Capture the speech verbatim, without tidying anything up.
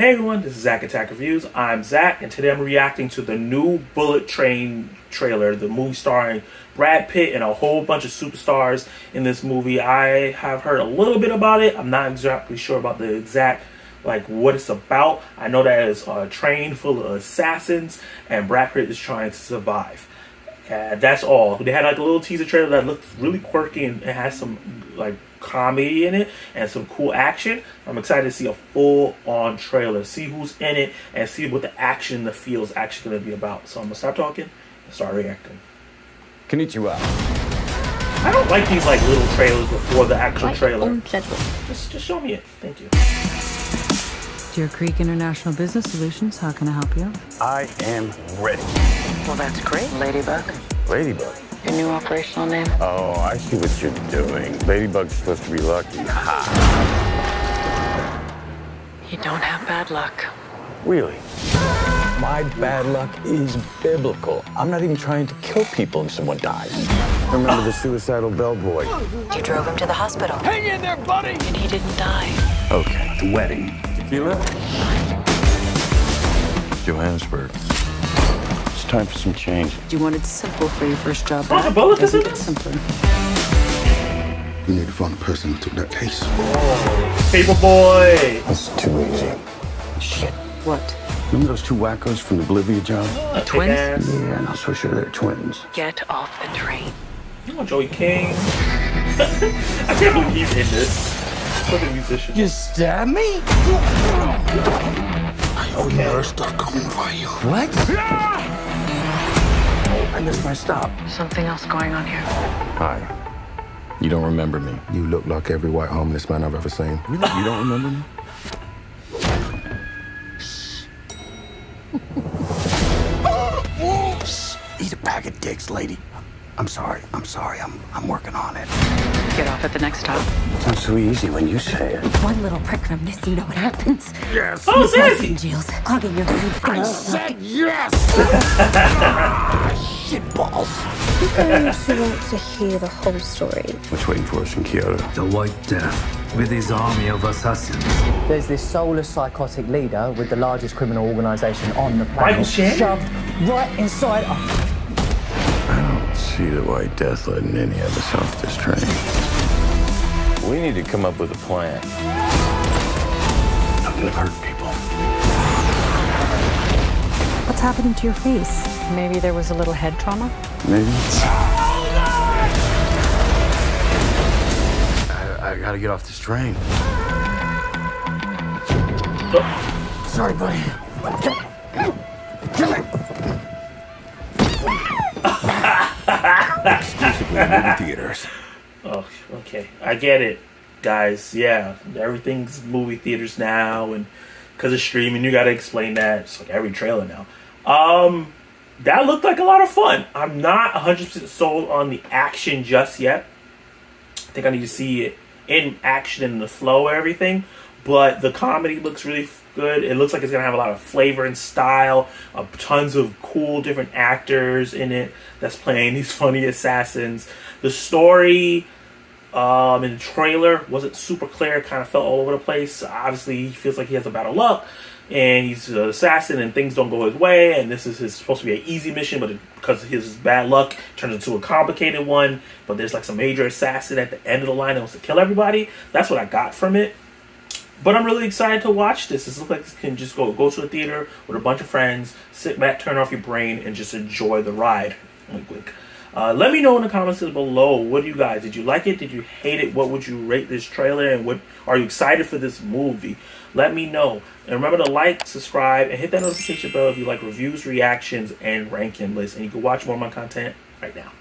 Hey everyone, this is Zach Attack Reviews. I'm Zach, and today I'm reacting to the new Bullet Train trailer, the movie starring Brad Pitt and a whole bunch of superstars in this movie. I have heard a little bit about it. I'm not exactly sure about the exact, like, what it's about. I know that it's a train full of assassins, and Brad Pitt is trying to survive. Uh, that's all. They had like a little teaser trailer that looked really quirky and it has some like comedy in it and some cool action. I'm excited to see a full-on trailer, see who's in it, and see what the action in the field is actually going to be about. So I'm gonna stop talking and start reacting. Konnichiwa. I don't like these like little trailers before the actual trailer. Just, just show me it. Thank you. Deer Creek International Business Solutions. How can I help you? I am ready. Well, that's great, Ladybug. Ladybug? Your new operational name? Oh, I see what you're doing. Ladybug's supposed to be lucky. Ha! You don't have bad luck. Really? My bad luck is biblical. I'm not even trying to kill people and someone dies. Remember the suicidal bellboy? You drove him to the hospital. Hang in there, buddy! And he didn't die. Okay, the wedding. Tequila? Johannesburg. Time for some change. You wanted simple for your first job. Oh, a bullet is in it? We need to find the person who took that case. Oh, paper boy. That's too easy. Shit. What? Remember those two wackos from the Bolivia job? Uh, twins? Yeah, I'm not so sure they're twins. Get off the train. Oh, Joey King. I can't believe he's in this. What a musician. You stab me? I will never stop coming for you. What? Yeah! I missed my stop. Something else going on here. Hi. You don't remember me. You look like every white homeless man I've ever seen. Really? You don't remember me? Eat a bag of dicks, lady. I'm sorry. I'm sorry. I'm I'm working on it. Get off at the next stop. Sounds so easy when you say it. One little prick from this, you know what happens? Yes. Oh, seriously. Jails clogging your food. I said yes. Balls. You don't want to hear the whole story. What's waiting for us in Kyoto? The White Death, with his army of assassins. There's this soulless psychotic leader with the largest criminal organisation on the planet, shoved right inside us. I don't see the White Death letting any of us off this train. We need to come up with a plan. I'm gonna hurt people. What's happening to your face? Maybe there was a little head trauma? Maybe. I, I gotta get off this train. Oh. Sorry, buddy. Kill him! Exclusively in movie theaters. Oh, okay. I get it, guys. Yeah, everything's movie theaters now, and because of streaming, you gotta explain that. It's like every trailer now. Um... That looked like a lot of fun. I'm not one hundred percent sold on the action just yet. I think I need to see it in action and the flow and everything. But the comedy looks really good. It looks like it's going to have a lot of flavor and style. Uh, tons of cool different actors in it that's playing these funny assassins. The story um, in the trailer wasn't super clear. It kind of felt all over the place. Obviously, he feels like he has a bad luck. And he's an assassin, and things don't go his way, and this is his, supposed to be an easy mission, but it, because of his bad luck, turns into a complicated one. But there's like some major assassin at the end of the line that wants to kill everybody. That's what I got from it. But I'm really excited to watch this. This looks like you can just go, go to a theater with a bunch of friends, sit back, turn off your brain, and just enjoy the ride. Really quick. Uh, let me know in the comments below, what do you guys, did you like it, did you hate it, what would you rate this trailer, and what are you excited for this movie? Let me know, and remember to like, subscribe, and hit that notification bell if you like reviews, reactions, and ranking lists, and you can watch more of my content right now.